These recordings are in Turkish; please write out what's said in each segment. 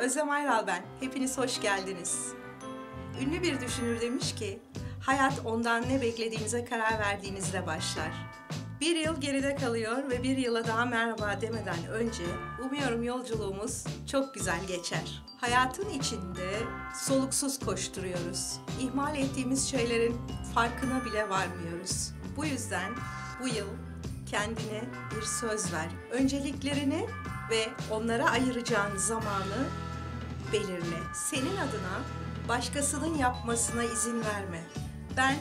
Özlem Ayral ben. Hepiniz hoş geldiniz. Ünlü bir düşünür demiş ki, hayat ondan ne beklediğinize karar verdiğinizle başlar. Bir yıl geride kalıyor ve bir yıla daha merhaba demeden önce umuyorum yolculuğumuz çok güzel geçer. Hayatın içinde soluksuz koşturuyoruz. İhmal ettiğimiz şeylerin farkına bile varmıyoruz. Bu yüzden bu yıl kendine bir söz ver. Önceliklerini ve onlara ayıracağın zamanı belirle. Senin adına başkasının yapmasına izin verme. Ben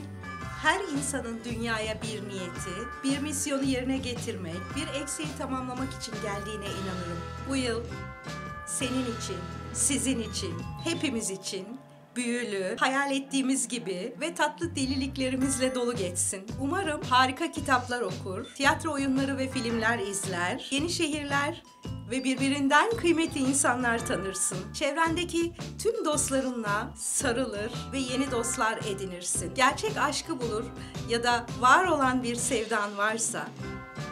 her insanın dünyaya bir niyeti, bir misyonu yerine getirmek, bir eksiği tamamlamak için geldiğine inanırım. Bu yıl senin için, sizin için, hepimiz için büyülü, hayal ettiğimiz gibi ve tatlı deliliklerimizle dolu geçsin. Umarım harika kitaplar okur, tiyatro oyunları ve filmler izler, yeni şehirler ve birbirinden kıymetli insanlar tanırsın. Çevrendeki tüm dostlarınla sarılır ve yeni dostlar edinirsin. Gerçek aşkı bulur ya da var olan bir sevdan varsa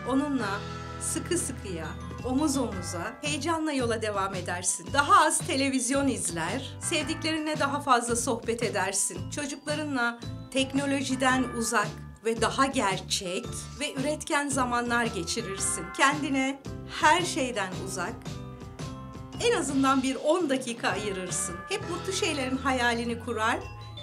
onunla sıkı sıkıya, omuz omuza, heyecanla yola devam edersin. Daha az televizyon izler, sevdiklerinle daha fazla sohbet edersin. Çocuklarınla teknolojiden uzak ve daha gerçek ve üretken zamanlar geçirirsin. Kendine her şeyden uzak, en azından bir 10 dakika ayırırsın. Hep mutlu şeylerin hayalini kurar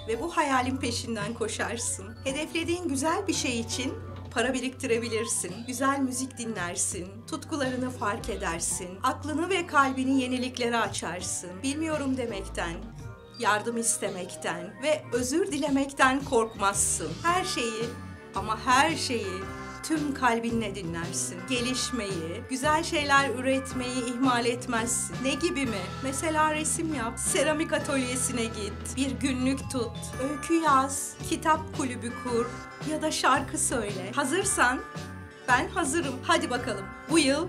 ve bu hayalin peşinden koşarsın. Hedeflediğin güzel bir şey için para biriktirebilirsin, güzel müzik dinlersin, tutkularını fark edersin, aklını ve kalbini yeniliklere açarsın. Bilmiyorum demekten, yardım istemekten ve özür dilemekten korkmazsın. Her şeyi ama her şeyi tüm kalbinle dinlersin. Gelişmeyi, güzel şeyler üretmeyi ihmal etmezsin. Ne gibi mi? Mesela resim yap, seramik atölyesine git, bir günlük tut, öykü yaz, kitap kulübü kur ya da şarkı söyle. Hazırsan ben hazırım. Hadi bakalım bu yıl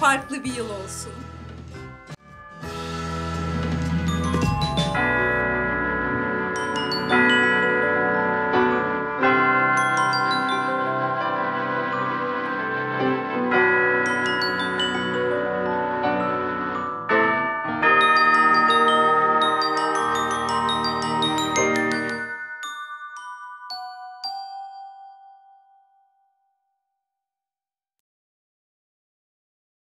farklı bir yıl olsun.